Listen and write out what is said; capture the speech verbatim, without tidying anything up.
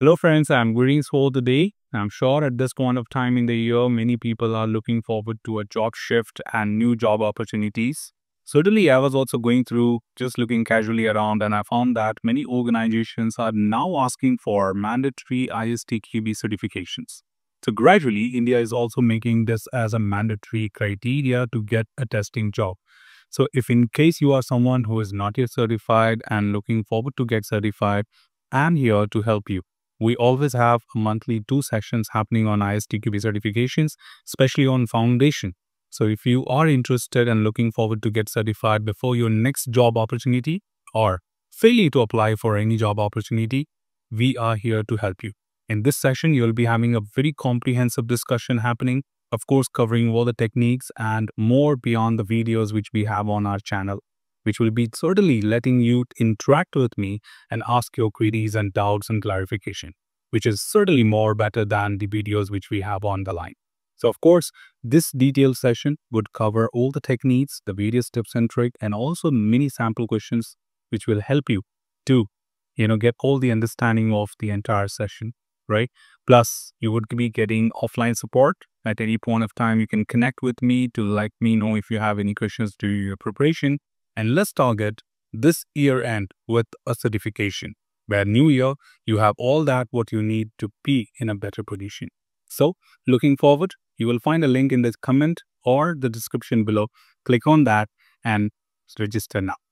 Hello friends, I'm Greetings for the day. I'm sure at this point of time in the year, many people are looking forward to a job shift and new job opportunities. Certainly, I was also going through just looking casually around and I found that many organizations are now asking for mandatory I S T Q B certifications. So gradually, India is also making this as a mandatory criteria to get a testing job. So if in case you are someone who is not yet certified and looking forward to get certified, I'm here to help you. We always have monthly two sessions happening on I S T Q B certifications, especially on foundation. So if you are interested and looking forward to get certified before your next job opportunity or failure to apply for any job opportunity, we are here to help you. In this session, you'll be having a very comprehensive discussion happening, of course, covering all the techniques and more beyond the videos which we have on our channel, which will be certainly letting you interact with me and ask your queries and doubts and clarification, which is certainly more better than the videos which we have on the line. So of course, this detailed session would cover all the techniques, the various tips and tricks, and also many sample questions, which will help you to, you know, get all the understanding of the entire session, right? Plus, you would be getting offline support. At any point of time, you can connect with me to let me know if you have any questions to your preparation. And let's target this year end with a certification where new year, you have all that what you need to be in a better position. So looking forward, you will find a link in the comment or the description below. Click on that and register now.